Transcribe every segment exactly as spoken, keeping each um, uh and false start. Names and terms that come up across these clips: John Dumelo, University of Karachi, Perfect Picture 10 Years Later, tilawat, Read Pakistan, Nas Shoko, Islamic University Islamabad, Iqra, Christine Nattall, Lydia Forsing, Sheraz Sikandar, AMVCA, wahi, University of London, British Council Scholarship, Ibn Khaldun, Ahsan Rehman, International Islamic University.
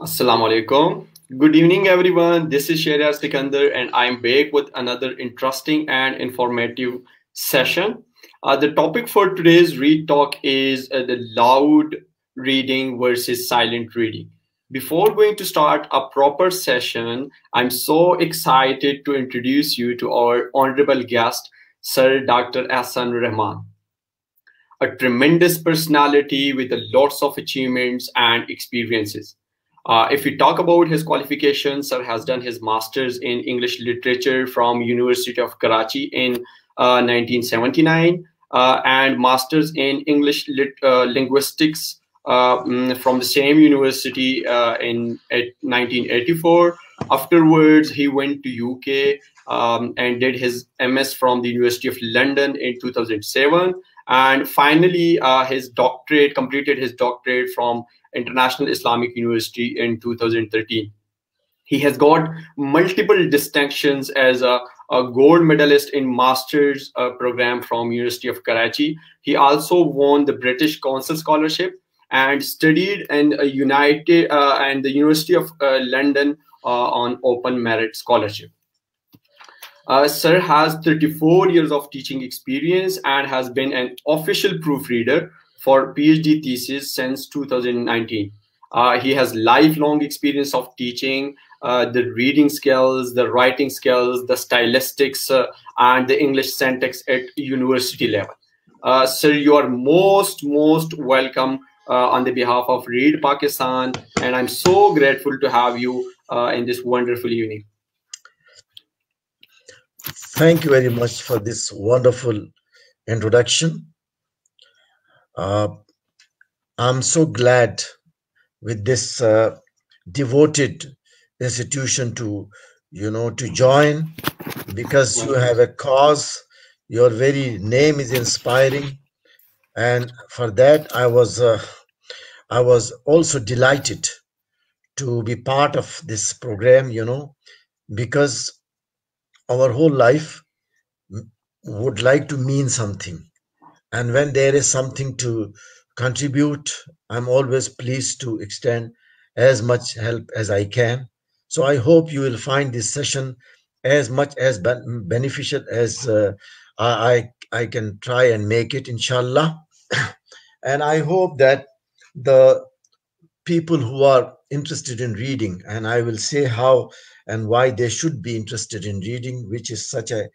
Assalamu alaikum. Good evening, everyone. This is Sheraz Sikandar, and I'm back with another interesting and informative session. Uh, the topic for today's read talk is uh, the loud reading versus silent reading. Before going to start a proper session, I'm so excited to introduce you to our honorable guest, Sir Doctor Ahsan Rehman. A tremendous personality with lots of achievements and experiences. Uh, if we talk about his qualifications, Sir has done his master's in English literature from University of Karachi in uh, nineteen seventy-nine uh, and master's in English lit, uh, linguistics uh, from the same university uh, in nineteen eighty-four. Afterwards, he went to U K um, and did his M S from the University of London in two thousand seven. And finally, uh, his doctorate, completed his doctorate from International Islamic University in two thousand thirteen. He has got multiple distinctions as a, a gold medalist in master's uh, program from University of Karachi. He also won the British Council Scholarship and studied in a United uh, and the University of uh, London uh, on open merit scholarship. Uh, Sir has thirty-four years of teaching experience and has been an official proofreader for PhD thesis since two thousand nineteen. Uh, he has lifelong experience of teaching uh, the reading skills, the writing skills, the stylistics, uh, and the English syntax at university level. Uh, sir, you are most, most welcome uh, on the behalf of Read Pakistan, and I'm so grateful to have you uh, in this wonderful evening. Thank you very much for this wonderful introduction. Uh, I'm so glad with this uh, devoted institution to, you know, to join, because you have a cause, your very name is inspiring. And for that, I was, uh, I was also delighted to be part of this program, you know, because our whole life would like to mean something. And when there is something to contribute, I'm always pleased to extend as much help as I can. So I hope you will find this session as much as beneficial as uh, I, I can try and make it, inshallah. And I hope that the people who are interested in reading, and I will say how and why they should be interested in reading, which is such a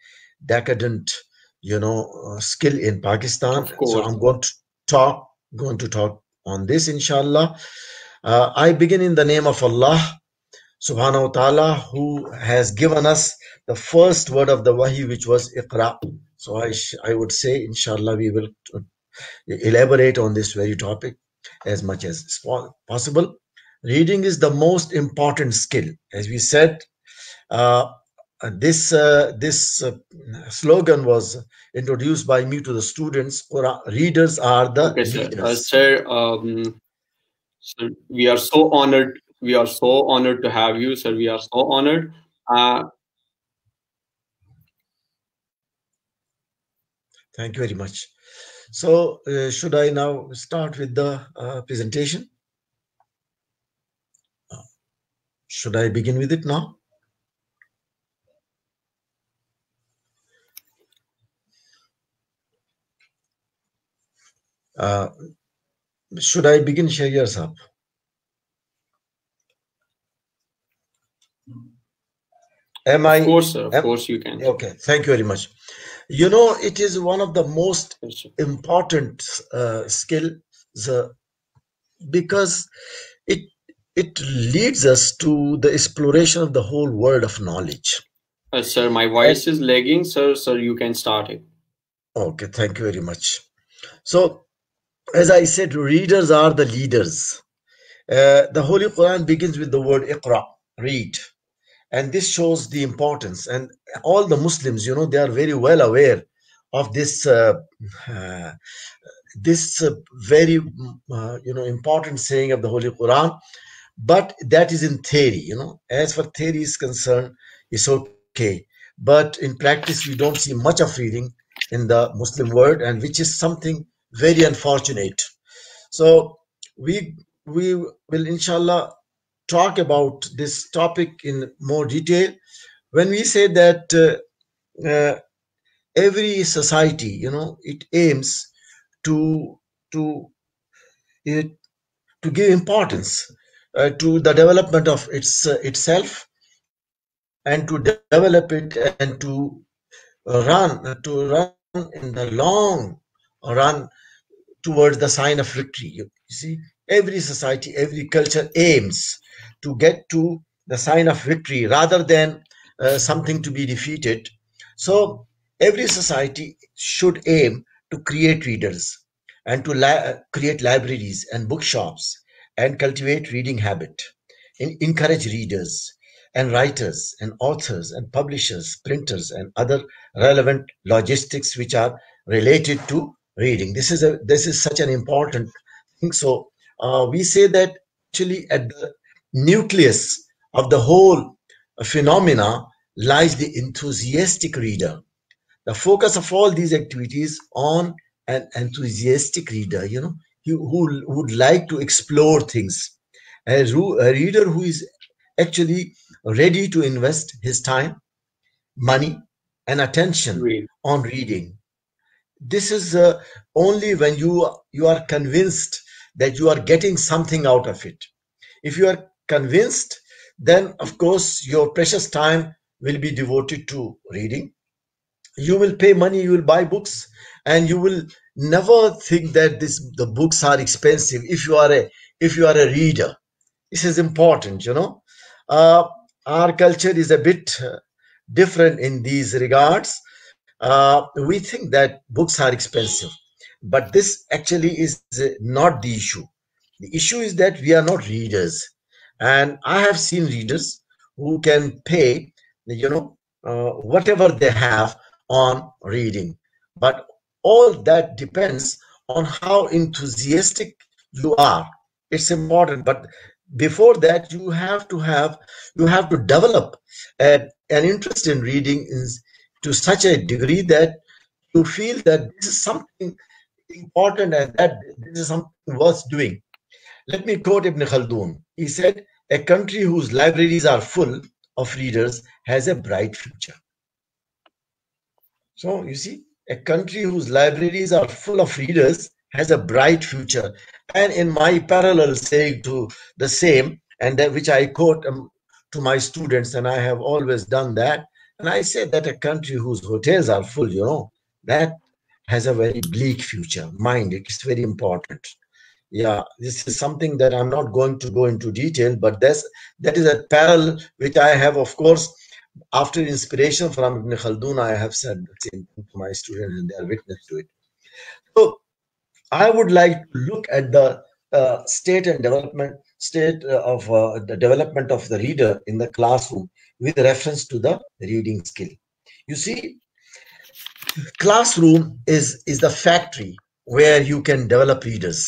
decadent you know, uh, skill in Pakistan. So I'm going to talk, going to talk on this, inshallah. Uh, I begin in the name of Allah, subhanahu wa ta'ala, who has given us the first word of the wahi, which was Iqra. So I, I would say, inshallah, we will elaborate on this very topic as much as possible. Reading is the most important skill. As we said, uh, Uh, this uh, this uh, slogan was introduced by me to the students. Quran readers are the okay, sir. Leaders. Uh, sir, um, sir, we are so honored. We are so honored to have you, sir. We are so honored. Uh, Thank you very much. So, uh, should I now start with the uh, presentation? Should I begin with it now? Uh, should I begin, Sheraz Sahab? Am I? Of course, sir. Of am, course, you can. Okay, thank you very much. You know, it is one of the most important uh, skills uh, because it it leads us to the exploration of the whole world of knowledge. Uh, sir, my voice is lagging, sir. Sir, you can start it. Okay, thank you very much. So, as I said, readers are the leaders. Uh, the Holy Quran begins with the word Iqra, read. And this shows the importance. And all the Muslims, you know, they are very well aware of this, uh, uh, this uh, very, uh, you know, important saying of the Holy Quran. But that is in theory, you know. As for theory is concerned, it's okay. But in practice, we don't see much of reading in the Muslim world, and which is something very unfortunate. So we we will, inshallah, talk about this topic in more detail. When we say that uh, uh, every society, you know, it aims to to it, to give importance uh, to the development of its uh, itself, and to de develop it and to run to run in the long run towards the sign of victory. You see, every society, every culture aims to get to the sign of victory rather than uh, something to be defeated. So every society should aim to create readers and to li create libraries and bookshops and cultivate reading habit, and encourage readers and writers and authors and publishers, printers and other relevant logistics which are related to reading. This is a this is such an important thing. So uh, we say that actually at the nucleus of the whole phenomena lies the enthusiastic reader. The focus of all these activities on an enthusiastic reader, you know, who, who would like to explore things, a, a reader who is actually ready to invest his time, money, and attention Read. on reading. This is uh, only when you you are convinced that you are getting something out of it. If you are convinced, then of course your precious time will be devoted to reading. You will pay money, you will buy books, and you will never think that this the books are expensive. If you are a if you are a reader, this is important, you know. Uh, our culture is a bit uh, different in these regards. Uh, we think that books are expensive, but this actually is not the issue. The issue is that we are not readers, and I have seen readers who can pay, you know, uh, whatever they have on reading, but all that depends on how enthusiastic you are. It's important, but before that you have to have you have to develop a, an interest in reading is to such a degree that you feel that this is something important and that this is something worth doing. Let me quote Ibn Khaldun. He said, "A country whose libraries are full of readers has a bright future." So you see, a country whose libraries are full of readers has a bright future. And in my parallel saying to the same, and that which I quote um, to my students, and I have always done that, and I say that a country whose hotels are full, you know, that has a very bleak future. Mind it, it's very important. Yeah, this is something that I'm not going to go into detail, but that's, that is a parallel which I have, of course, after inspiration from Ibn Khaldun, I have said the same thing to my students, and they are witness to it. So I would like to look at the uh, state and development state of uh, the development of the reader in the classroom with reference to the reading skill. You see, classroom is is the factory where you can develop readers,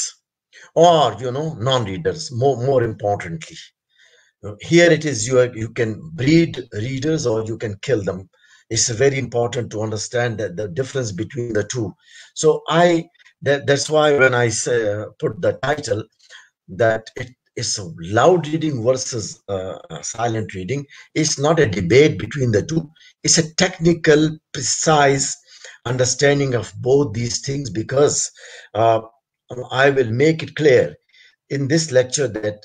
or you know, non-readers. More more importantly, here it is you you can breed readers or you can kill them. It's very important to understand that the difference between the two. So I. That, that's why when I say, uh, put the title that it is loud reading versus uh, silent reading, it's not a debate between the two. It's a technical, precise understanding of both these things, because uh, I will make it clear in this lecture that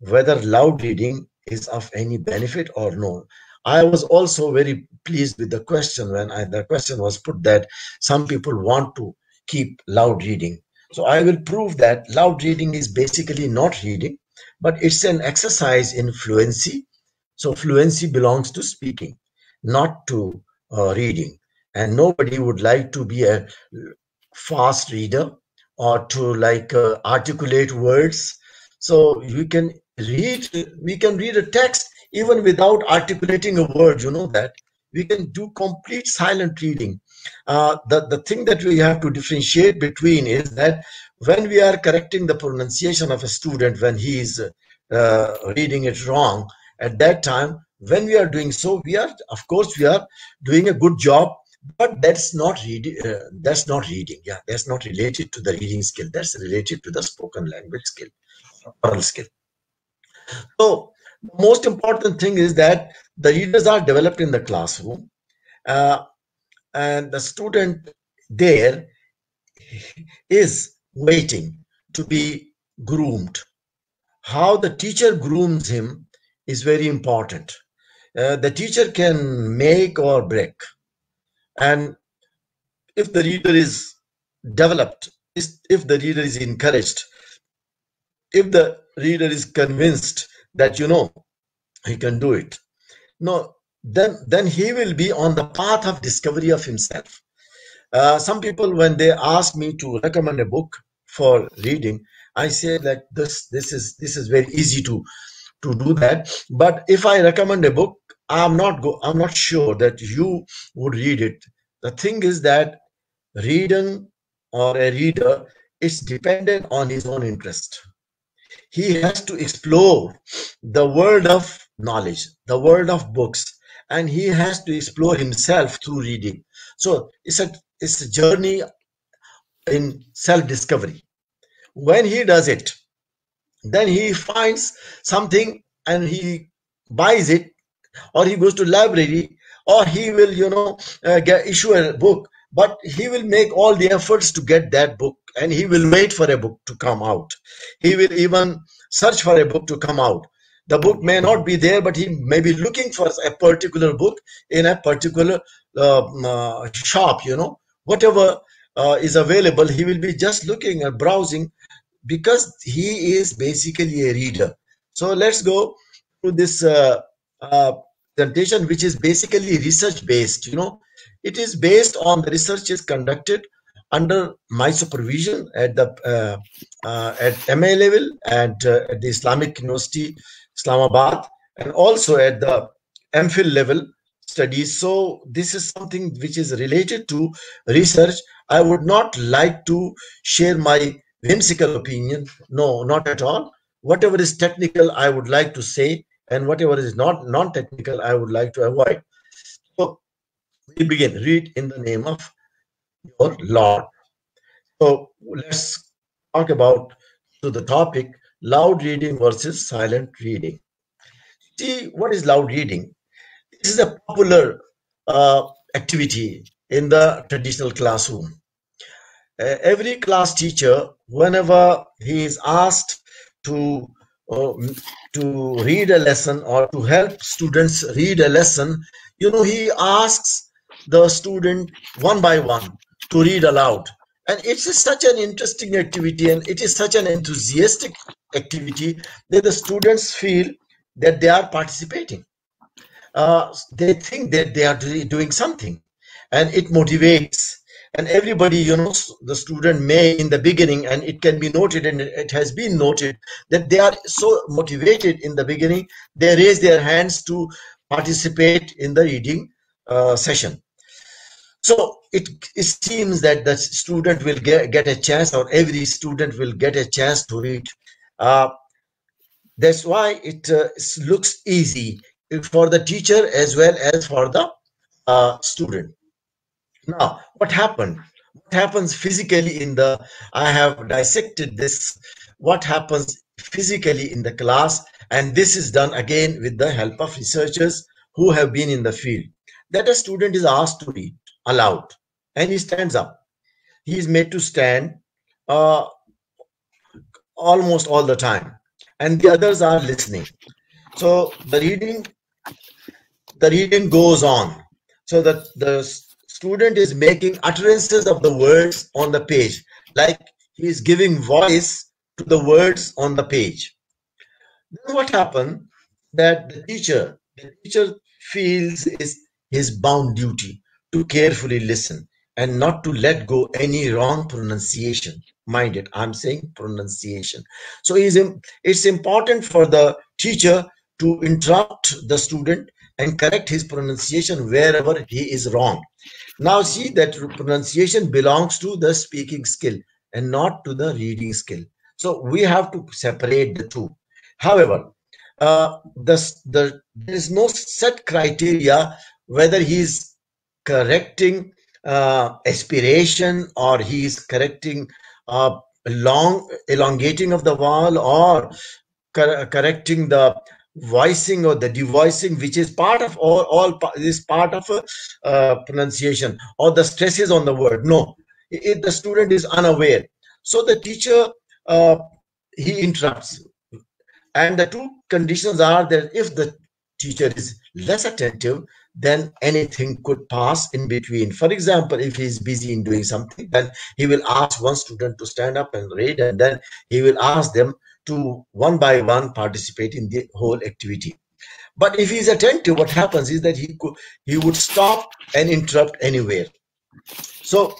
whether loud reading is of any benefit or no. I was also very pleased with the question when I, the question was put that some people want to keep loud reading. So I will prove that loud reading is basically not reading, but it's an exercise in fluency. So fluency belongs to speaking, not to uh, reading. And nobody would like to be a fast reader or to like uh, articulate words. So you can read, we can read a text even without articulating a word, you know that. We can do complete silent reading. Uh, the, the thing that we have to differentiate between is that when we are correcting the pronunciation of a student when he is uh, reading it wrong, at that time, when we are doing so, we are, of course, we are doing a good job, but that's not reading. Uh, that's not reading. Yeah, that's not related to the reading skill. That's related to the spoken language skill, oral skill. So The most important thing is that the readers are developed in the classroom, uh, and the student there is waiting to be groomed. How the teacher grooms him is very important. Uh, the teacher can make or break, and if the reader is developed, if the reader is encouraged, if the reader is convinced that, you know, he can do it, no, then then he will be on the path of discovery of himself. Uh, some people, when they ask me to recommend a book for reading, I say that this this is this is very easy to to do that. But if I recommend a book, I'm not go I'm not sure that you would read it. The thing is that reading or a reader is dependent on his own interest. He has to explore the world of knowledge, the world of books, and he has to explore himself through reading. So it's a it's a journey in self-discovery. When he does it, then he finds something and he buys it, or he goes to library, or he will, you know, uh, get, issue a book, but he will make all the efforts to get that book, and he will wait for a book to come out. He will even search for a book to come out. The book may not be there, but he may be looking for a particular book in a particular um, uh, shop, you know, whatever uh, is available. He will be just looking and browsing, because he is basically a reader. So let's go to this uh, uh, presentation, which is basically research-based. You know, it is based on the research is conducted under my supervision at the uh, uh, at M A level, and uh, at the Islamic University Islamabad, and also at the M Phil level studies. So this is something which is related to research. I would not like to share my whimsical opinion. No, not at all. Whatever is technical, I would like to say, and whatever is not non-technical, I would like to avoid. So we begin. Read in the name of your Lord. So let's talk about to the topic: loud reading versus silent reading. See, what is loud reading? This is a popular uh, activity in the traditional classroom. Uh, every class teacher, whenever he is asked to uh, to read a lesson or to help students read a lesson, you know, he asks the student one by one to read aloud. And it's such an interesting activity, and it is such an enthusiastic activity that the students feel that they are participating. Uh, they think that they are doing something, and it motivates. And everybody, you know, the student may in the beginning, and it can be noted, and it has been noted, that they are so motivated in the beginning, they raise their hands to participate in the reading uh, session. So it, it seems that the student will get, get a chance, or every student will get a chance to read. Uh, that's why it uh, looks easy for the teacher as well as for the uh, student. Now, what happened? What happens physically in the, I have dissected this, what happens physically in the class, and this is done again with the help of researchers who have been in the field, that a student is asked to read aloud, and he stands up. He is made to stand uh, almost all the time, and the others are listening. So the reading, the reading goes on. So that the student is making utterances of the words on the page, like he is giving voice to the words on the page. Then what happened? That the teacher, the teacher feels is his bound duty to carefully listen and not to let go any wrong pronunciation. Mind it, I'm saying pronunciation. So it's important for the teacher to interrupt the student and correct his pronunciation wherever he is wrong. Now see that pronunciation belongs to the speaking skill and not to the reading skill. So we have to separate the two. However, uh, the, the, there is no set criteria whether he is correcting uh, aspiration, or he is correcting uh, long elongating of the vowel, or cor correcting the voicing or the devoicing, which is part of all, all is part of uh, pronunciation, or the stresses on the word. No, if the student is unaware, so the teacher uh, he interrupts. And the two conditions are that if the teacher is less attentive, then anything could pass in between. For example, if he is busy in doing something, then he will ask one student to stand up and read, and then he will ask them to one by one participate in the whole activity. But if he is attentive, what happens is that he could, he would stop and interrupt anywhere. So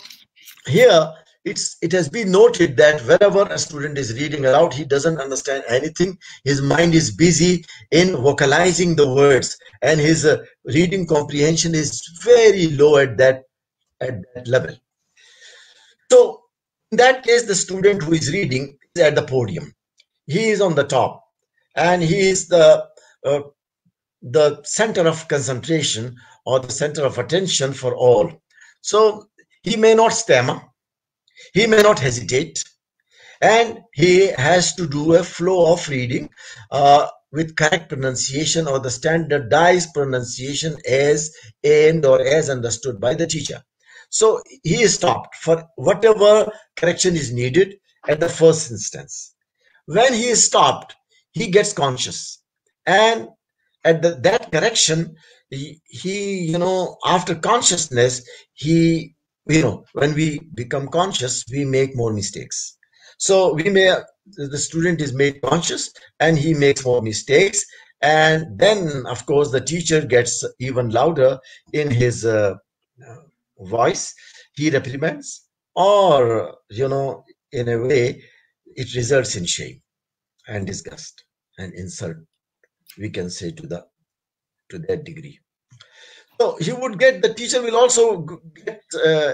here it's it has been noted that whenever a student is reading aloud, he doesn't understand anything. His mind is busy in vocalizing the words, and his uh, reading comprehension is very low at that at that level. So in that case, the student who is reading is at the podium. He is on the top, and he is the uh, the center of concentration or the center of attention for all. So he may not stammer, he may not hesitate, and he has to do a flow of reading uh, with correct pronunciation or the standardized pronunciation as aimed or as understood by the teacher. So he is stopped for whatever correction is needed at the first instance. When he is stopped, he gets conscious, and at the, that correction, he, he, you know, after consciousness, he, you know, when we become conscious, we make more mistakes. So we may, the student is made conscious, and he makes more mistakes, and then, of course, the teacher gets even louder in his uh, voice. He reprimands, or you know, in a way, it results in shame and disgust and insult, we can say, to the to that degree. So he would get, the teacher will also get uh,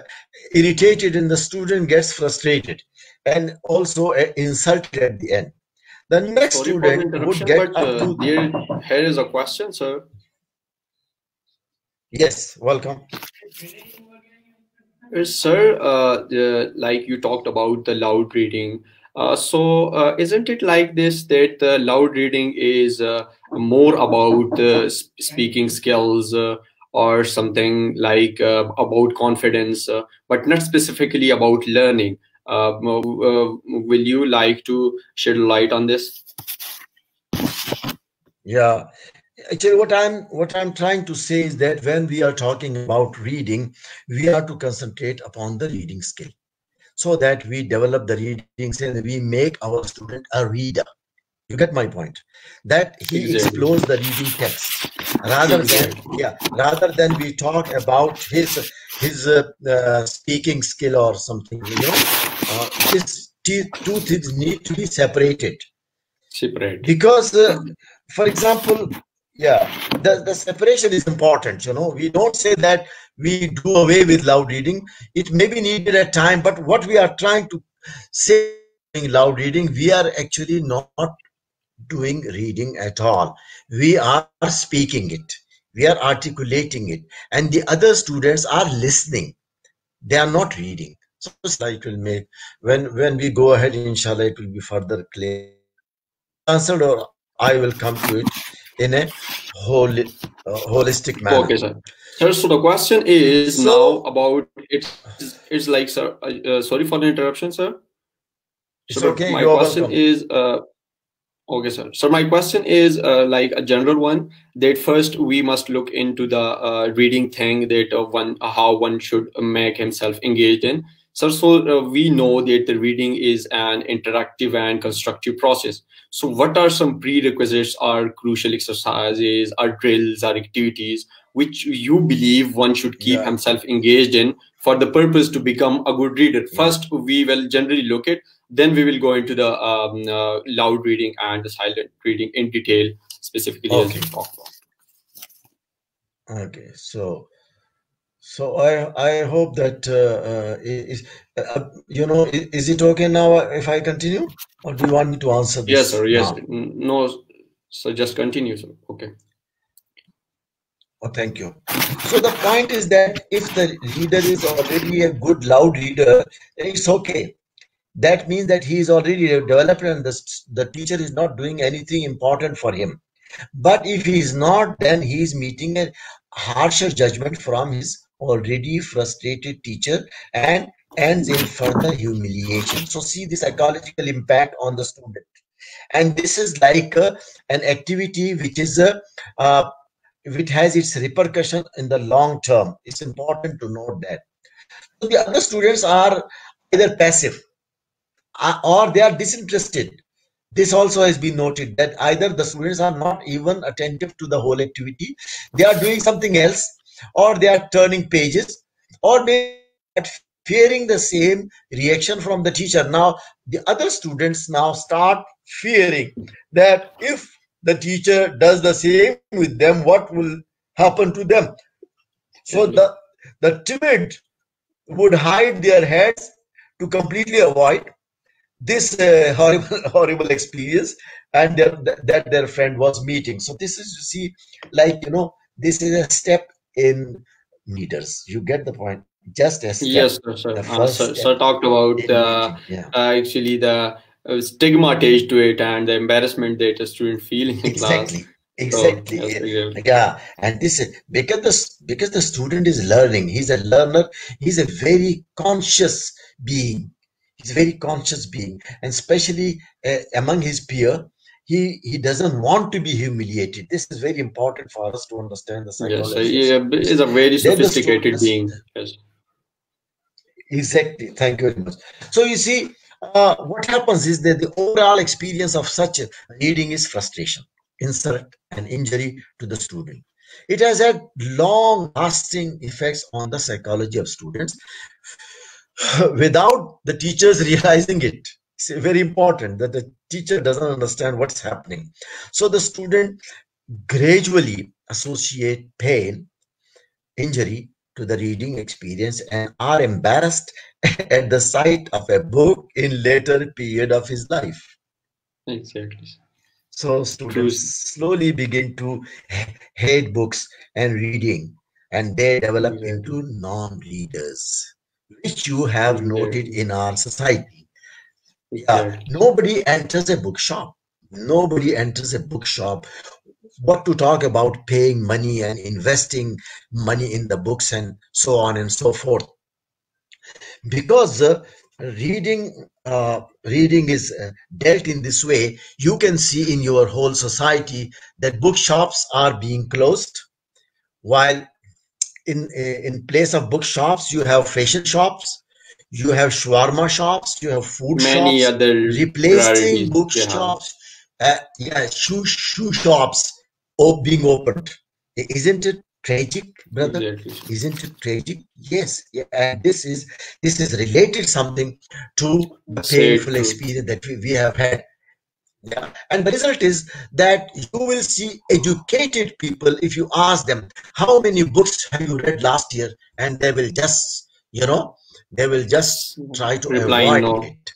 irritated, and the student gets frustrated and also uh, insulted at the end. The next Sorry student would get but, up to uh, here, here is a question, sir. Yes, welcome. Sir, uh, the, like you talked about the loud reading. Uh, so uh, isn't it like this that the uh, loud reading is uh, more about uh, speaking skills uh, or something like uh, about confidence, uh, but not specifically about learning? Uh, uh, will you like to shed light on this? Yeah, actually what I'm what I'm trying to say is that when we are talking about reading, we are to concentrate upon the reading skill, so that we develop the reading skill and we make our student a reader. You get my point? That he exactly. explores the reading text rather exactly. than yeah, rather than we talk about his his uh, uh, speaking skill or something. You know, uh, these two things need to be separated. Separate. Because, uh, for example, yeah, the the separation is important. You know, we don't say that we do away with loud reading. It may be needed at time, but what we are trying to say in loud reading, we are actually not doing reading at all. We are speaking it, we are articulating it, and the other students are listening. They are not reading. So it will make, when when we go ahead, inshallah, it will be further clear answered, or I will come to it in a whole uh, holistic manner. Okay, sir. Sir, so the question is so, now about it. It's like, sir, uh, sorry for the interruption, sir. It's so okay. My question welcome. is, uh, okay, sir. So my question is uh, like a general one. That first we must look into the uh, reading thing, that uh, one uh, how one should make himself engaged in. Sir, so uh, we know that the reading is an interactive and constructive process. So what are some prerequisites or crucial exercises or drills or activities which you believe one should keep yeah. himself engaged in for the purpose to become a good reader? Yeah. First, we will generally look at, then we will go into the um, uh, loud reading and the silent reading in detail, specifically okay. as we talk about. Okay, so... So I I hope that uh, uh, is uh, you know is it okay now if I continue, or do you want me to answer this? Yes, sir. Yes. Now? No. So just continue, sir. Okay. Oh, thank you. So the point is that if the reader is already a good loud reader, it's okay. That means that he is already developed, and the the teacher is not doing anything important for him. But if he is not, then he is meeting a harsher judgment from his already frustrated teacher and ends in further humiliation. So see the psychological impact on the student. And this is like a, an activity which is a, uh, which has its repercussion in the long term. It's important to note that. So the other students are either passive or they are disinterested. This also has been noted, that either the students are not even attentive to the whole activity, they are doing something else, or they are turning pages, or they are fearing the same reaction from the teacher. Now, the other students now start fearing that if the teacher does the same with them, what will happen to them? So the, the timid would hide their heads to completely avoid this uh, horrible horrible experience and their, that their friend was meeting. So this is, you see, like, you know, this is a step in meters. You get the point? Just as yes, sir. Sir, uh, sir, sir talked about uh, yeah. uh, actually the uh, stigma attached to it and the embarrassment that a student feeling in exactly class. Exactly. So, yes, yeah. yeah. And this is because the because the student is learning. He's a learner. He's a very conscious being. He's a very conscious being, and especially uh, among his peer, he he doesn't want to be humiliated. This is very important for us to understand the psychology. Yes, so he is a very sophisticated being. Yes. Exactly. Thank you very much. So you see, uh, what happens is that the overall experience of such a reading is frustration, insult, and injury to the student. It has had long-lasting effects on the psychology of students, without the teachers realizing it. It's very important that the teacher doesn't understand what's happening. So the student gradually associate pain, injury to the reading experience, and are embarrassed at the sight of a book in later period of his life. Exactly. So students slowly begin to hate books and reading, and they develop into non-readers, which you have noted in our society. Yeah, nobody enters a bookshop. Nobody enters a bookshop. What to talk about paying money and investing money in the books and so on and so forth. Because uh, reading, uh, reading is uh, dealt in this way, you can see in your whole society that bookshops are being closed, while In, in place of bookshops, you have fashion shops, you have shawarma shops, you have food Many shops, other replacing bookshops, uh, yeah, shoe, shoe shops being opened. Isn't it tragic, brother? Exactly. Isn't it tragic? Yes. Yeah. And this is, this is related something to the painful experience that we, we have had. Yeah. And the result is that you will see educated people, if you ask them, how many books have you read last year? And they will just, you know, they will just try to Reply avoid no. it.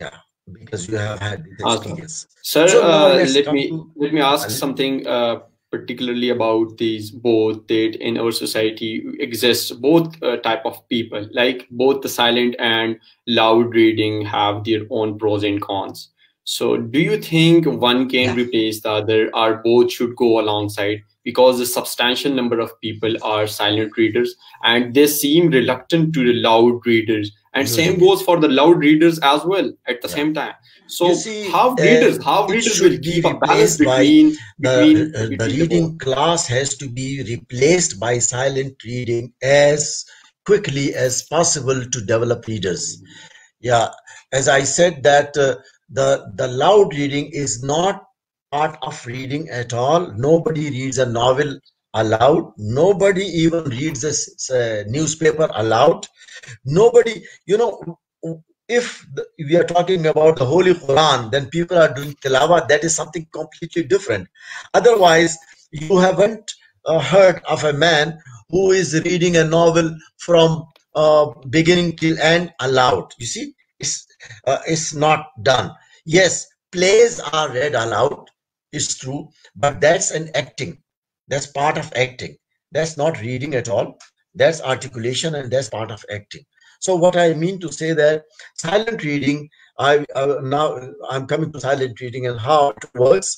Yeah, because you have had this awesome. experience. Sir, so uh, let, me, to, let me ask uh, something uh, particularly about these both that in our society exists both uh, type of people, like both the silent and loud reading have their own pros and cons. So do you think one can replace the other, or both should go alongside? Because the substantial number of people are silent readers and they seem reluctant to the loud readers, and mm-hmm. same goes for the loud readers as well at the yeah. same time. So see, how readers, uh, how readers will keep a balance between, the, between, uh, between the reading the class has to be replaced by silent reading as quickly as possible to develop readers. Yeah, as I said that uh, the, the loud reading is not part of reading at all. Nobody reads a novel aloud. Nobody even reads a uh, newspaper aloud. Nobody, you know, if the, we are talking about the Holy Quran, then people are doing tilawat. That is something completely different. Otherwise, you haven't uh, heard of a man who is reading a novel from uh, beginning till end aloud. You see, it's, uh, it's not done. Yes, plays are read aloud. It's true, but that's an acting. That's part of acting. That's not reading at all. That's articulation, and that's part of acting. So what I mean to say that silent reading, I uh, now I'm coming to silent reading and how it works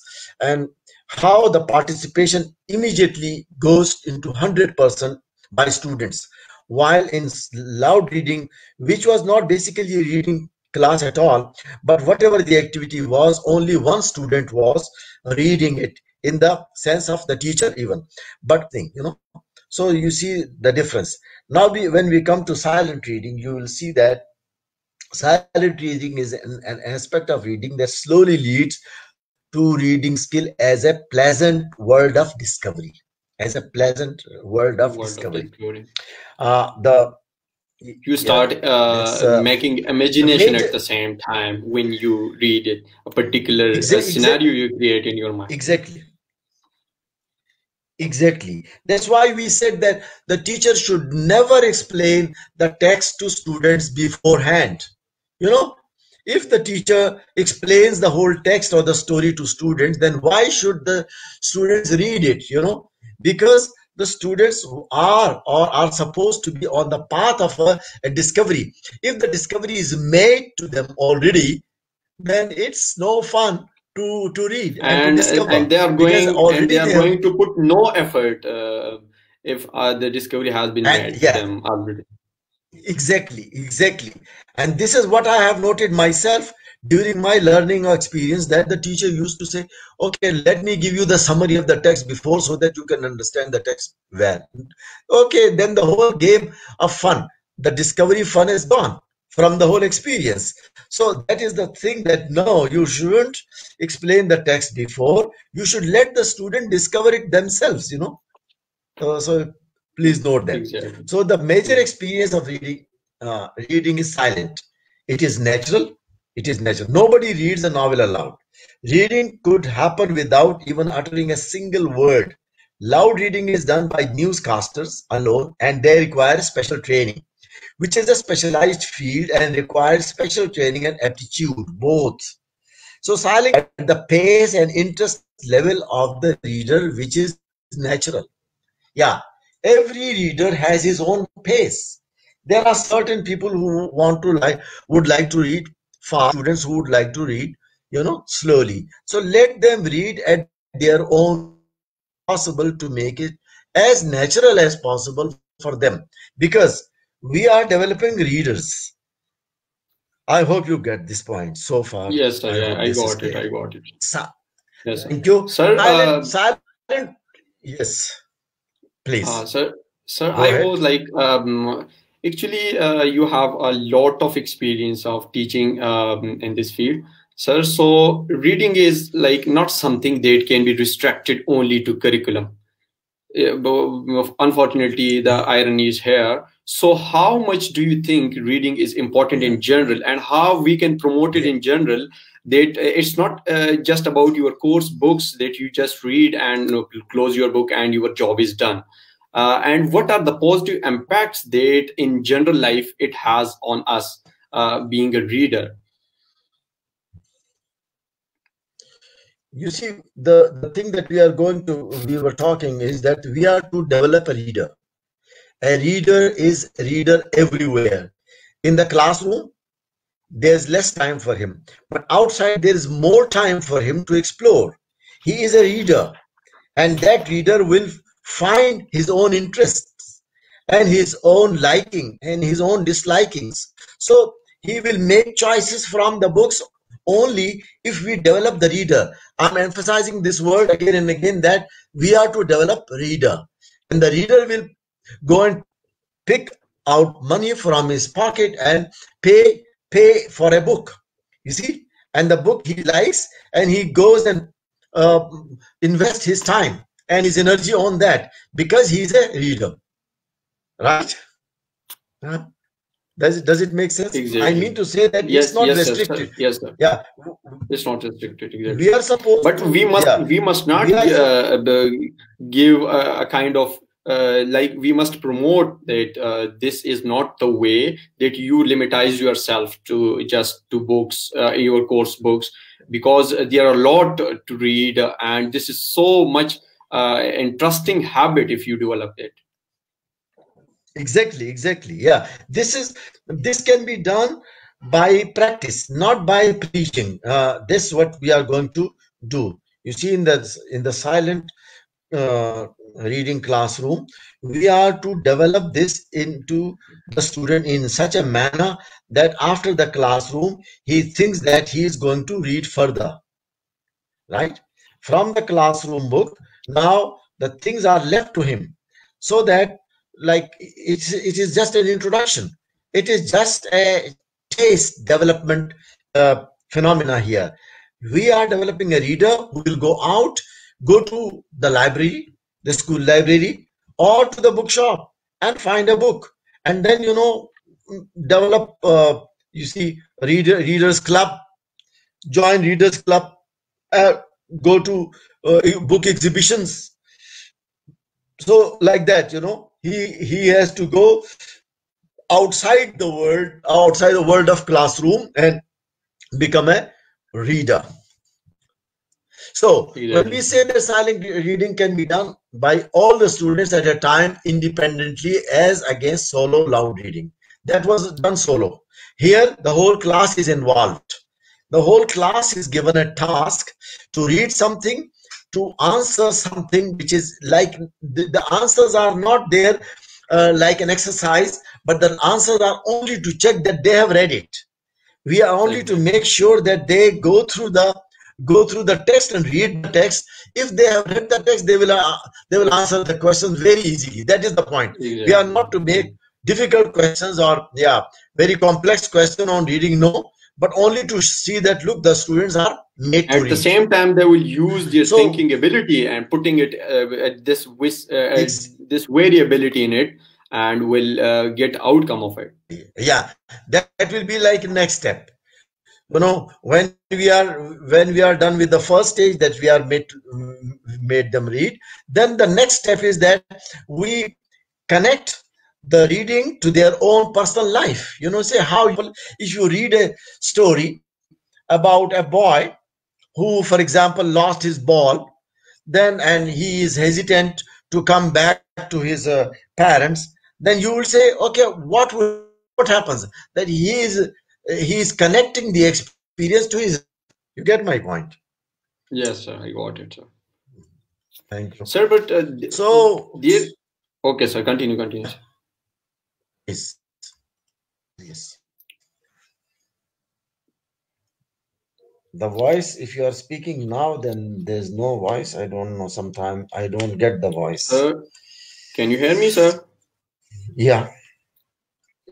and how the participation immediately goes into one hundred percent by students, while in loud reading, which was not basically reading class at all, but whatever the activity was, only one student was reading it in the sense of the teacher even, but thing, you know. So you see the difference. Now we, when we come to silent reading, you will see that silent reading is an, an aspect of reading that slowly leads to reading skill as a pleasant world of discovery, as a pleasant world of world discovery. Of discovery. Uh, the you start yeah, uh, uh, making imagination major, at the same time when you read it, a particular exactly, scenario exactly, you create in your mind. Exactly. Exactly. That's why we said that the teacher should never explain the text to students beforehand. You know, if the teacher explains the whole text or the story to students, then why should the students read it? You know, because the students who are or are supposed to be on the path of a, a discovery. If the discovery is made to them already, then it's no fun to to read and, and to discover. And they are going and they are they going have, to put no effort uh, if uh, the discovery has been and, made yeah, to them already. Exactly, exactly. And this is what I have noted myself during my learning or experience, that the teacher used to say, okay, let me give you the summary of the text before so that you can understand the text well. Okay, then the whole game of fun, the discovery fun is gone from the whole experience. So that is the thing, that no, you shouldn't explain the text before. You should let the student discover it themselves, you know. Uh, so please note that. Exactly. So the major experience of reading, uh, reading is silent. It is natural. It is natural. Nobody reads a novel aloud. Reading could happen without even uttering a single word. Loud reading is done by newscasters alone, and they require special training, which is a specialized field and requires special training and aptitude, both. So silent at the pace and interest level of the reader, which is natural. Yeah, every reader has his own pace. There are certain people who want to like, would like to read fast, students who would like to read, you know, slowly. So let them read at their own possible to make it as natural as possible for them, because we are developing readers. I hope you get this point so far. Yes, I, I, I got it. I got it. Sa yes, thank you, sir. Silent, uh, silent. Yes, please, uh, sir. Sir, Go I ahead. was like. Um, Actually, uh, you have a lot of experience of teaching um, in this field, sir. So reading is like not something that can be restricted only to curriculum. Uh, unfortunately, the irony is here. So how much do you think reading is important in general, and how we can promote it in general, that it's not uh, just about your course books that you just read and you know, close your book and your job is done. Uh, and what are the positive impacts that in general life it has on us uh, being a reader? You see, the, the thing that we are going to, we were talking is that we are to develop a reader. A reader is a reader everywhere. In the classroom, there's less time for him. But outside, there is more time for him to explore. He is a reader, and that reader will find his own interests and his own liking and his own dislikings. So he will make choices from the books only if we develop the reader. I'm emphasizing this word again and again, that we are to develop reader, and the reader will go and pick out money from his pocket and pay pay for a book, you see, and the book he likes, and he goes and uh, invest his time and his energy on that, because he's a reader, right? Huh? Does it does it make sense? Exactly. I mean to say that yes, it's not yes, restricted. Sir. Yes, sir. Yeah, it's not restricted. Exactly. We are supposed, but we must yeah. we must not we uh, give a, a kind of uh, like we must promote that uh, this is not the way that you limitize yourself to just to books, uh, your course books, because there are a lot to read, and this is so much. Uh, interesting habit if you develop it. Exactly, exactly. Yeah, this is this can be done by practice, not by preaching. Uh, this is what we are going to do. You see, in the in the silent uh, reading classroom, we are to develop this into the student in such a manner that after the classroom, he thinks that he is going to read further, right? From the classroom book, now the things are left to him, so that like it's, it is just an introduction. It is just a taste development uh, phenomena here. We are developing a reader who will go out, go to the library, the school library, or to the bookshop and find a book, and then you know develop. Uh, you see, reader readers club, join readers club, uh, go to uh, book exhibitions. So like that, you know, he he has to go outside the world, outside the world of classroom, and become a reader. So when we say that silent reading can be done by all the students at a time independently, as against solo loud reading. That was done solo. Here the whole class is involved. The whole class is given a task to read something, to answer something, which is like the, the answers are not there uh, like an exercise, but the answers are only to check that they have read it. We are only to make sure that they go through the go through the text and read the text. If they have read the text, they will uh, they will answer the questions very easily. That is the point. Yeah. We are not to make difficult questions or yeah very complex question on reading, no, but only to see that look, the students are made to read. At the same time, they will use their so, thinking ability and putting it uh, at this uh, at this variability in it, and will uh, get outcome of it. Yeah, that, that will be like next step. You know, when we are when we are done with the first stage, that we are made made them read, then the next step is that we connect the reading to their own personal life. You know, say how if you read a story about a boy who, for example, lost his ball, then and he is hesitant to come back to his uh, parents, then you will say, okay, what will, what happens? That he is he is connecting the experience to his. You get my point? Yes, sir. I got it, sir. Thank you, sir. But uh, so dear, okay, sir. Continue, continue. Yes, yes. The voice. If you are speaking now, then there's no voice. I don't know. Sometimes I don't get the voice. Uh, can you hear me, sir? Yeah.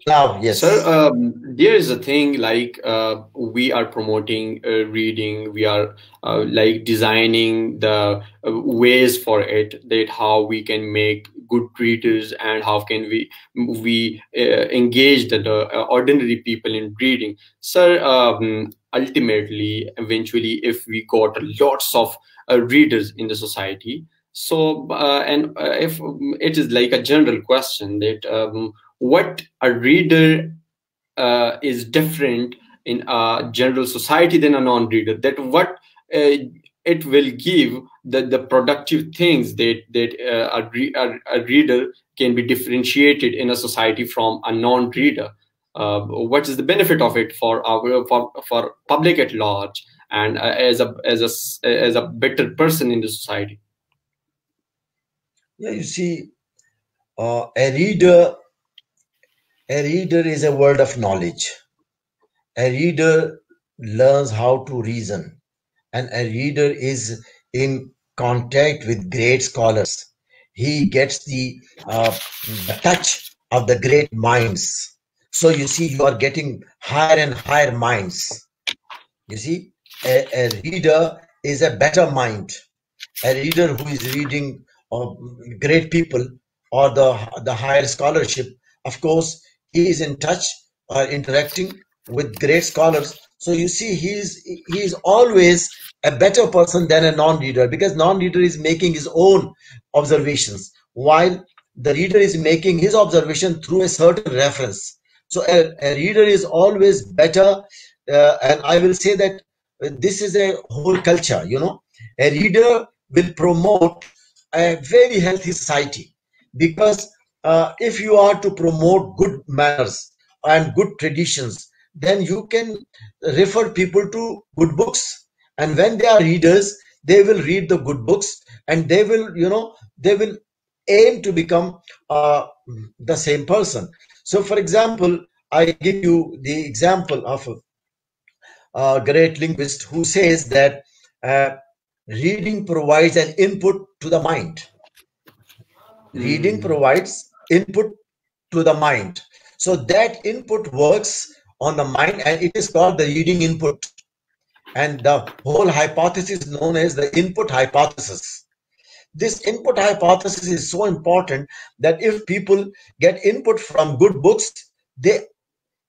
Now, yes, sir. Um, there is a thing like uh, we are promoting uh, reading. We are uh, like designing the uh, ways for it. That how we can make good readers and how can we we uh, engage the, the ordinary people in reading, sir. Um, ultimately, eventually, if we got lots of uh, readers in the society, so uh, and uh, if um, it is like a general question that. Um, What a reader uh, is different in a general society than a non-reader. That what uh, it will give the the productive things that that uh, a, re a, a reader can be differentiated in a society from a non-reader. Uh, what is the benefit of it for our for for public at large and uh, as a as a as a better person in the society? Yeah, you see, uh, a reader. A reader is a world of knowledge. A reader learns how to reason, and a reader is in contact with great scholars. He gets the, uh, the touch of the great minds. So you see, you are getting higher and higher minds. You see, a, a reader is a better mind. A reader who is reading uh, great people or the, the higher scholarship, of course, he is in touch or uh, interacting with great scholars. So you see, he is, he is always a better person than a non-reader, because non-reader is making his own observations, while the reader is making his observation through a certain reference. So a, a reader is always better. Uh, and I will say that this is a whole culture, you know. A reader will promote a very healthy society, because uh, if you are to promote good manners and good traditions, then you can refer people to good books. And when they are readers, they will read the good books, and they will, you know, they will aim to become uh, the same person. So, for example, I give you the example of a great linguist who says that uh, reading provides an input to the mind. Reading provides input to the mind. So that input works on the mind, and it is called the reading input. And the whole hypothesis known as the input hypothesis. This input hypothesis is so important that if people get input from good books, they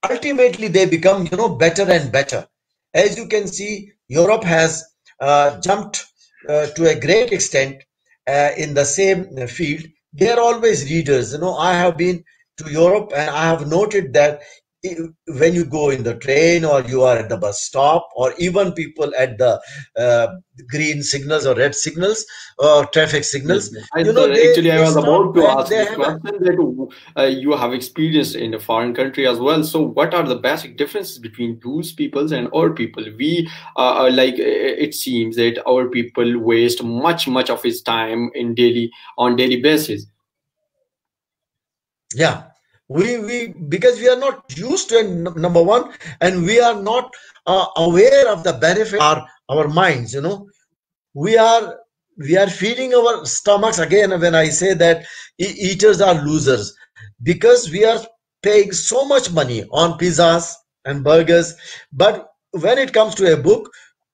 ultimately they become, you know, better and better. As you can see, Europe has uh, jumped uh, to a great extent uh, in the same field. They are always readers. You know, I have been to Europe and I have noted that when you go in the train, or you are at the bus stop, or even people at the uh, green signals or red signals or traffic signals. Yes, you know, they, actually, I was about to ask this question that uh, you have experienced in a foreign country as well. So what are the basic differences between those peoples and our people? We uh, like it seems that our people waste much, much of his time in daily on daily basis. Yeah. We, we because we are not used to it, number one, and we are not uh, aware of the benefit of our, our minds. You know, we are we are feeding our stomachs. Again, when I say that eaters are losers, because we are paying so much money on pizzas and burgers, but when it comes to a book,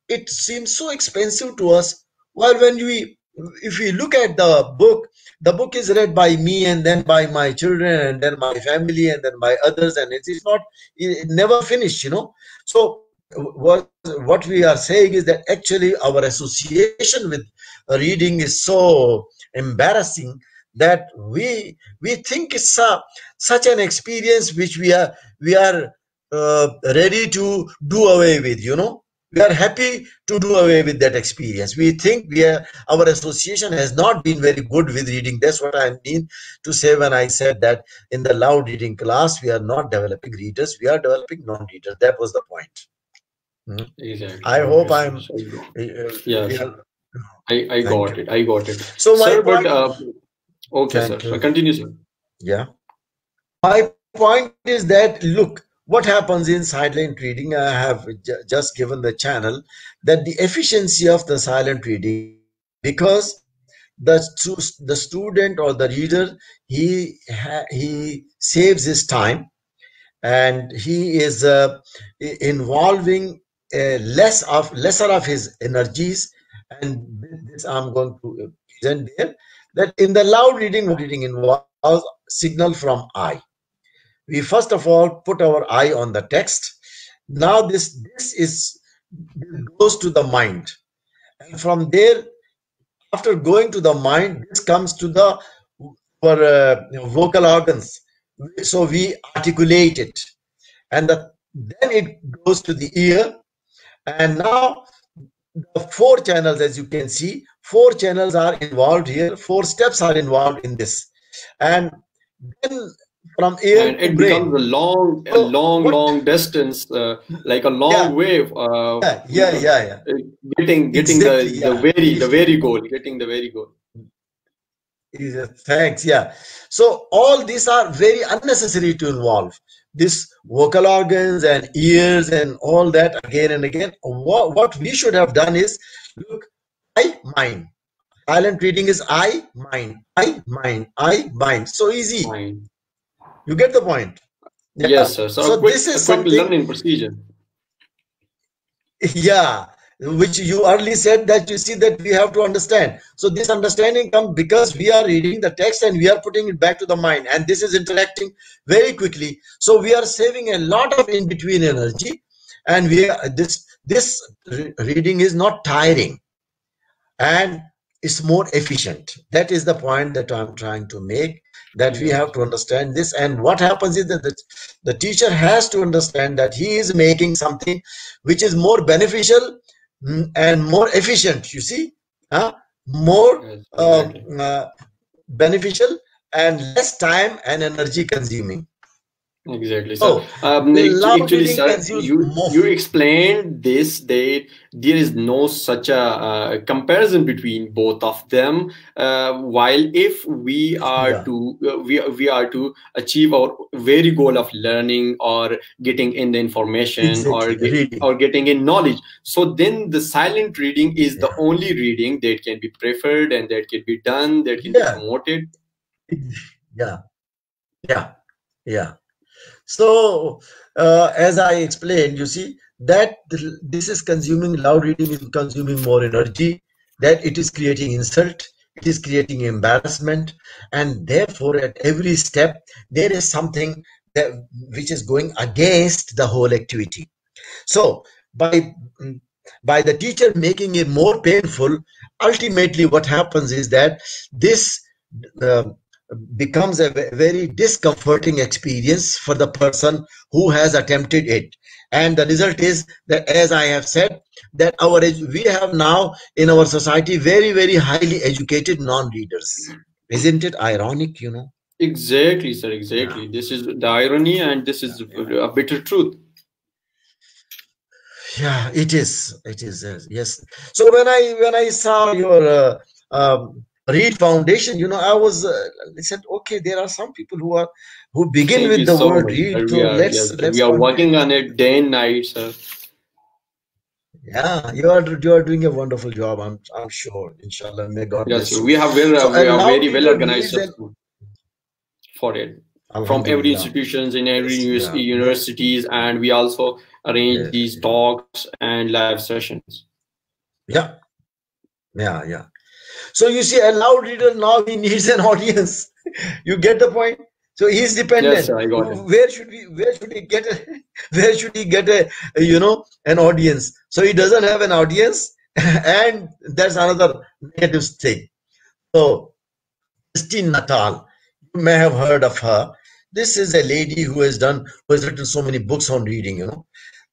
it seems so expensive to us. While when we if we look at the book, the book is read by me and then by my children and then my family and then by others, and it is not it never finished, you know. So what, what we are saying is that actually our association with reading is so embarrassing that we we think it's a, such an experience which we are we are uh, ready to do away with, you know. We are happy to do away with that experience. We think we are, our association has not been very good with reading. That's what I mean to say when I said that in the loud reading class, we are not developing readers, we are developing non-readers. That was the point. Hmm? Exactly. I hope yes. I'm... Uh, yes. Are, I, I got you. it. I got it. So my sir, point, but, uh, okay, sir. So continue, sir. Yeah. My point is that, look, what happens in silent reading, I have just given the channel, that the efficiency of the silent reading, because the, the student or the reader, he, he saves his time and he is uh, involving uh, less of, lesser of his energies. And this I'm going to present there, that in the loud reading, reading involves signal from eye. We first of all put our eye on the text. Now this, this is, goes to the mind. And from there, after going to the mind, this comes to the our, uh, vocal organs. So we articulate it. And the, then it goes to the ear. And now the four channels, as you can see, four channels are involved here. Four steps are involved in this. And then from ear and it brain. becomes a long, a long, what? long distance, uh, like a long yeah. wave. Uh, yeah, yeah, yeah, yeah. Getting, getting exactly, the, yeah. the very, the very goal. Getting the very goal. Thanks. Yeah. So all these are very unnecessary to involve. This vocal organs and ears and all that again and again. What, what we should have done is look, I mine. Silent reading is I mine. I mine. I mine. So easy. Mine. You get the point. Yeah. Yes, sir. So, so quick, this is something learning procedure. Yeah, which you early said that you see that we have to understand. So this understanding comes because we are reading the text and we are putting it back to the mind, and this is interacting very quickly. So we are saving a lot of in between energy, and we are, this this re reading is not tiring, and it's more efficient. That is the point that I'm trying to make. That we have to understand this, and what happens is that the, the teacher has to understand that he is making something which is more beneficial and more efficient, you see, huh? more uh, uh, beneficial and less time and energy consuming. Exactly. So oh, um, actually, actually sir, you, you explained this, that there is no such a uh, comparison between both of them. Uh, while if we are yeah. to uh, we we are to achieve our very goal of learning or getting in the information exactly. or get, or getting in knowledge, so then the silent reading is yeah. the only reading that can be preferred and that can be done, that can yeah. be promoted. Yeah. Yeah. Yeah. So, uh, as I explained, you see that this is consuming, loud reading is consuming more energy, that it is creating insult, it is creating embarrassment, and therefore at every step there is something that which is going against the whole activity. So, by, by the teacher making it more painful, ultimately what happens is that this uh, becomes a very discomforting experience for the person who has attempted it, and the result is that, as I have said, that our we have now in our society very very highly educated non-readers. Isn't it ironic, you know? Exactly, sir, exactly. Yeah. This is the irony, and this is yeah. a bitter truth. Yeah, it is, it is, yes. So when I when I saw your uh, um, Read Foundation, you know, I was uh, I said, okay, there are some people who are who begin Thank with the so word much. Read. So are, let's, yes, let's we are working on it day and night, sir. Yeah, you are you are doing a wonderful job. I'm I'm sure, inshallah. May God yes, bless. Sir, we have well, so, we are very well organized for it from every institutions in every yes, universities, yeah. and we also arrange yes, these yes. talks and live sessions. Yeah, yeah, yeah. So you see, a loud reader now he needs an audience. You get the point. So he's dependent. Yes, sir, I got it. Where should we? Where should he get? A, where should he get a? You know, an audience. So he doesn't have an audience, and that's another negative thing. So, Christine Nattall, you may have heard of her. This is a lady who has done, who has written so many books on reading. You know,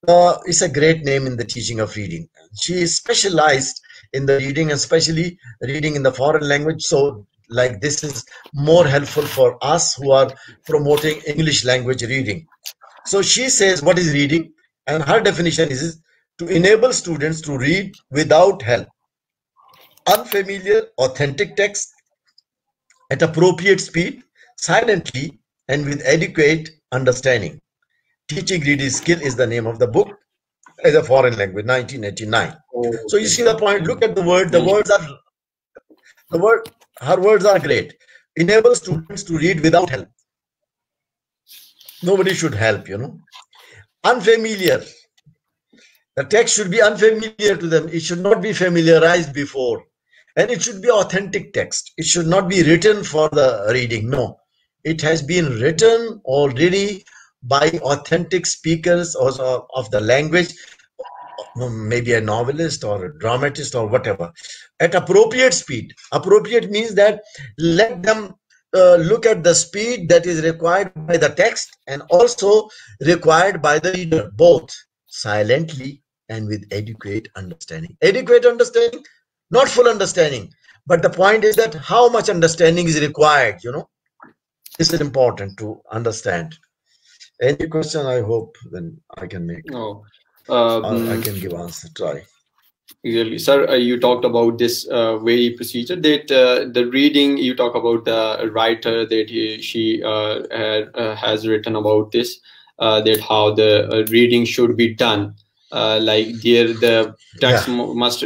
uh, it's a great name in the teaching of reading. She is specialized in the reading, especially reading in the foreign language. So like this is more helpful for us who are promoting English language reading. So she says, what is reading? And her definition is to enable students to read without help, unfamiliar, authentic text at appropriate speed, silently, and with adequate understanding. Teaching Reading Skill is the name of the book, as a foreign language, nineteen eighty-nine. Oh, so you see the point. Look at the word. The words are the word. Her words are great. Enable students to read without help. Nobody should help, you know. Unfamiliar. The text should be unfamiliar to them. It should not be familiarized before, and it should be authentic text. It should not be written for the reading. No, it has been written already by authentic speakers also of the language, maybe a novelist or a dramatist or whatever, at appropriate speed. Appropriate means that let them uh, look at the speed that is required by the text and also required by the reader, both silently and with adequate understanding. Adequate understanding, not full understanding, but the point is that how much understanding is required, you know. This is important to understand. Any question, I hope, then I can make. No, um, I can give answer. Try. Exactly, sir. Uh, you talked about this uh, very procedure that uh, the reading. You talk about the writer that he, she uh, had, uh, has written about this. Uh, that how the uh, reading should be done. Uh, like there, the text yeah. must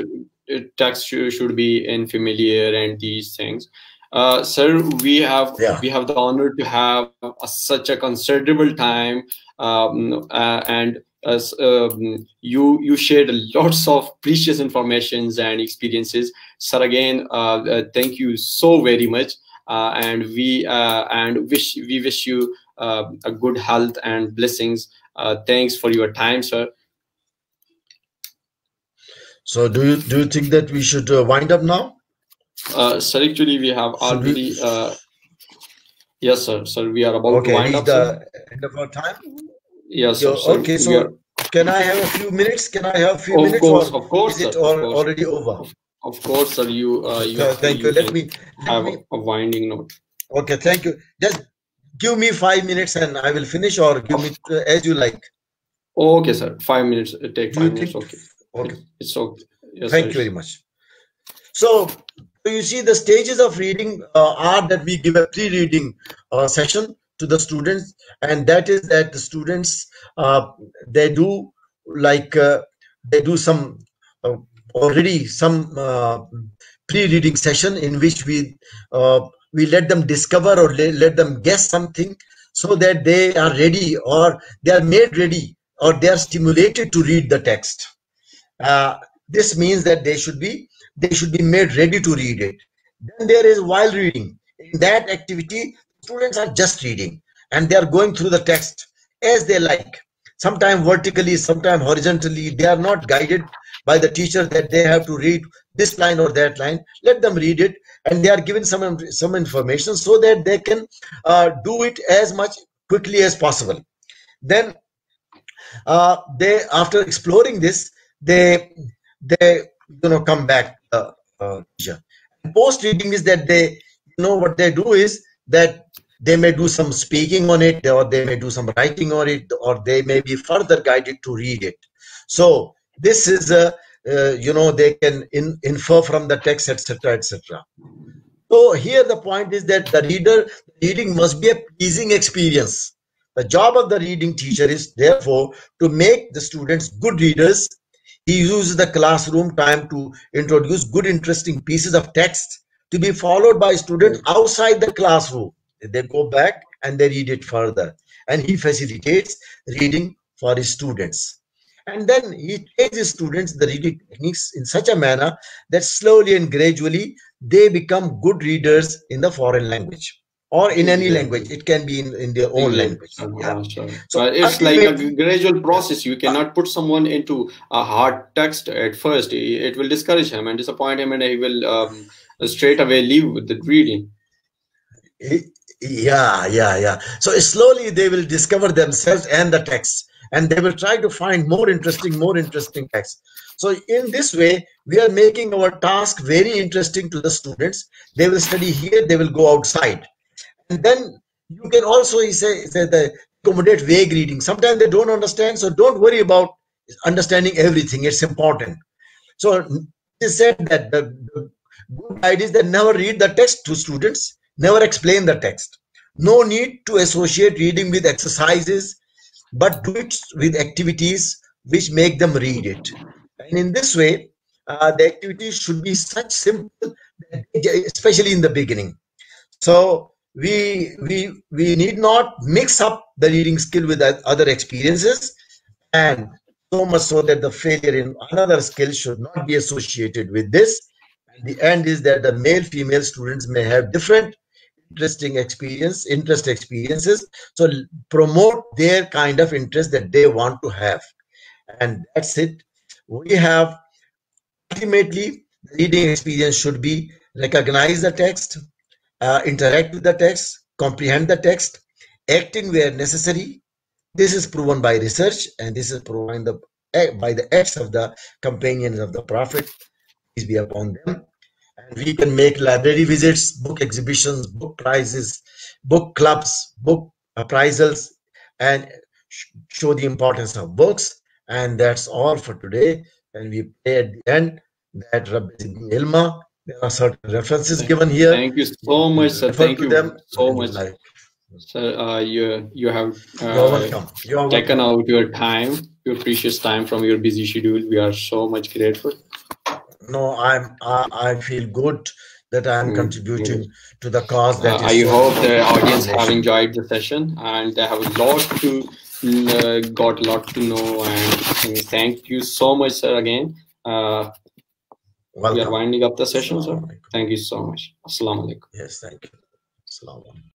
text should be in familiar and these things. Uh, sir, we have yeah. we have the honor to have a, such a considerable time, um, uh, and as, um, you you shared lots of precious informations and experiences. Sir, again, uh, uh, thank you so very much, uh, and we uh, and wish we wish you uh, a good health and blessings. Uh, thanks for your time, sir. So, do you do you think that we should uh, wind up now? Uh, sir, actually, we have already. Uh, yes, sir. Sir, we are about okay, to wind up. The end of our time. Yes, sir. sir okay, so are, can I have a few minutes? Can I have a few of minutes? Course, or of course, is sir, it all, of course. Already over? Of course, sir. You. Uh, you. So, thank you. you. Let me. Let have me. A winding note. Okay, thank you. Just give me five minutes and I will finish, or give me uh, as you like. Okay, sir. Five minutes. Uh, take five minutes. Okay. Okay. It's okay. Yes, thank you very much. So, you see, the stages of reading uh, are that we give a pre-reading uh, session to the students, and that is that the students uh, they do like uh, they do some uh, already some uh, pre-reading session in which we uh, we let them discover or let them guess something, so that they are ready, or they are made ready, or they are stimulated to read the text. Uh, this means that they should be they should be made ready to read it. Then there is while reading. In that activity, students are just reading and they are going through the text as they like, sometimes vertically, sometimes horizontally. They are not guided by the teacher that they have to read this line or that line. Let them read it, and they are given some some information so that they can uh, do it as much quickly as possible. Then uh, they, after exploring this, they they you know come back uh, uh, teacher. Post reading is that they you know what they do is that they may do some speaking on it, or they may do some writing on it, or they may be further guided to read it. So this is a uh, you know they can in, infer from the text, etc., etc. So here the point is that the reader reading must be a pleasing experience. The job of the reading teacher is therefore to make the students good readers. He uses the classroom time to introduce good, interesting pieces of text to be followed by students outside the classroom. They go back and they read it further. And he facilitates reading for his students. And then he takes his students the reading techniques in such a manner that slowly and gradually they become good readers in the foreign language. Or in any language, it can be in, in their own language. Yeah. Sure. So it's like a gradual process. You cannot put someone into a hard text at first. It will discourage him and disappoint him, and he will um, straight away leave with the reading. Yeah, yeah, yeah. So slowly they will discover themselves and the text, and they will try to find more interesting, more interesting text. So in this way, we are making our task very interesting to the students. They will study here, they will go outside. And then you can also say, say the, accommodate vague reading. Sometimes they don't understand, so don't worry about understanding everything. It's important. So it is said that the, the good idea is that never read the text to students, never explain the text. No need to associate reading with exercises, but do it with activities which make them read it. And in this way, uh, the activities should be such simple, especially in the beginning. So we we we need not mix up the reading skill with other experiences, and so much so that the failure in another skill should not be associated with this. And the end is that the male female students may have different interesting experience interest experiences, so promote their kind of interest that they want to have. And that's it. We have ultimately reading experience should be recognize the text, Uh, interact with the text, comprehend the text, acting where necessary. This is proven by research, and this is proven the, by the acts of the companions of the Prophet, peace be upon them. And we can make library visits, book exhibitions, book prizes, book clubs, book appraisals, and show the importance of books. And that's all for today. And we pray at the end that Rabbi Zidni Ilma. There are certain references thank given here. Thank you so much, sir. Refer thank you them so much. Like. Sir, uh, you, you have uh, You're taken welcome. out your time, your precious time from your busy schedule. We are so much grateful. No, I'm, I, I feel good that I am mm, contributing good. to the cause. That uh, is I so hope the audience have enjoyed the session, and they have a lot to, uh, got a lot to know. And thank you so much, sir, again. Uh, Welcome. We are winding up the session, sir. Thank you so much. Assalamu alaikum. Yes, thank you. Assalamu alaikum.